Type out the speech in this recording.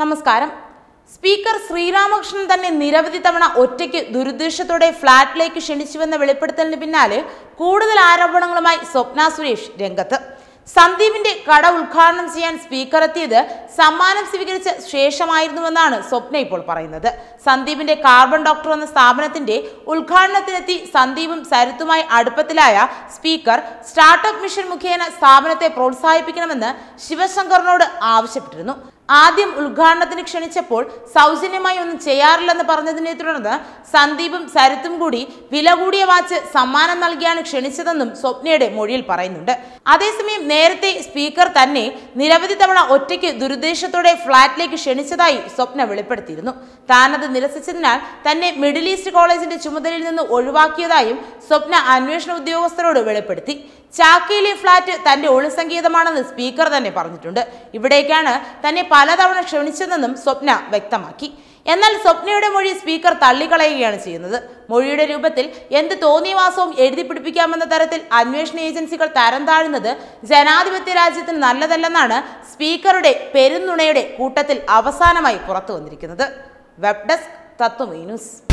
നമസ്കാരം. സ്പീക്കർ ശ്രീരാമകൃഷ്ണൻ തന്നെ നിരവധി തവണ ഒറ്റയ്ക്ക് ദുരുദ്ദേശത്തോടെ ഫ്ളാറ്റിലേക്ക് ക്ഷണിച്ചുവെന്ന വെളിപ്പെടുത്തലിന് പിന്നാലെ കൂടുതൽ ആരോപണങ്ങളുമായി സ്വപ്ന സുരേഷ് രംഗത്ത്. സന്ദീപിന്റെ കട ഉദ്ഘാടനം ചെയ്യാൻ സ്പീക്കർ എത്തിയത് സമ്മാനം സ്വീകരിച്ച ശേഷമായിരുന്നുവെന്നാണ് സ്വപ്ന ഇപ്പോൾ പറയുന്നത്. സന്ദീപിന്റെ കാർബൺ ഡോക്ടർ എന്ന സ്ഥാപനത്തിന്റെ ഉദ്ഘാടനത്തിനെത്തി സന്ദീപും സരിത്തുമായി അടുപ്പത്തിലായ സ്പീക്കർ സ്റ്റാർട്ടപ്പ് മിഷൻ മുഖേന സ്ഥാപനത്തെ പ്രോത്സാഹിപ്പിക്കണമെന്ന് ശിവശങ്കറിനോട് ആവശ്യപ്പെട്ടിരുന്നു. ആദ്യം ഉദ്ഘാടനത്തിന് ക്ഷണിച്ചപ്പോൾ സൗജന്യമായി ഒന്നും ചെയ്യാറില്ലെന്ന് പറഞ്ഞതിനെ തുടർന്ന് സന്ദീപും സരിത്തും കൂടി വില കൂടിയ വാച്ച് സമ്മാനം നൽകിയാണ് ക്ഷണിച്ചതെന്നും സ്വപ്നയുടെ മൊഴിയിൽ പറയുന്നുണ്ട്. അതേസമയം നേരത്തെ സ്പീക്കർ തന്നെ നിരവധി തവണ ഒറ്റയ്ക്ക് ദുരുദ്ദേശത്തോടെ ഫ്ളാറ്റിലേക്ക് ക്ഷണിച്ചതായി സ്വപ്ന വെളിപ്പെടുത്തിയിരുന്നു. താനത് നിരസിച്ചതിനാൽ തന്നെ മിഡിൽ ഈസ്റ്റ് കോളേജിന്റെ ചുമതലയിൽ നിന്ന് ഒഴിവാക്കിയതായും സ്വപ്ന അന്വേഷണ ഉദ്യോഗസ്ഥരോട് വെളിപ്പെടുത്തി. ചാക്കയിലെ ഫ്ളാറ്റ് തന്റെ ഒളിസങ്കേതമാണെന്ന് സ്പീക്കർ തന്നെ പറഞ്ഞിട്ടുണ്ട്. ഇവിടേക്കാണ് തന്നെ പലതവണ ക്ഷണിച്ചതെന്നും സ്വപ്ന വ്യക്തമാക്കി. എന്നാൽ സ്വപ്നയുടെ മൊഴി സ്പീക്കർ തള്ളിക്കളയുകയാണ് ചെയ്യുന്നത്. മൊഴിയുടെ രൂപത്തിൽ എന്ത് തോന്നിയവാസവും എഴുതി പിടിപ്പിക്കാമെന്ന തരത്തിൽ അന്വേഷണ ഏജൻസികൾ തരം താഴുന്നത് ജനാധിപത്യ രാജ്യത്തിന് നല്ലതല്ലെന്നാണ് സ്പീക്കറുടെ പെരുന്നുണയുടെ കൂട്ടത്തിൽ അവസാനമായി പുറത്തു വന്നിരിക്കുന്നത്. വെബ് ഡെസ്ക് തത്വമേ ന്യൂസ്.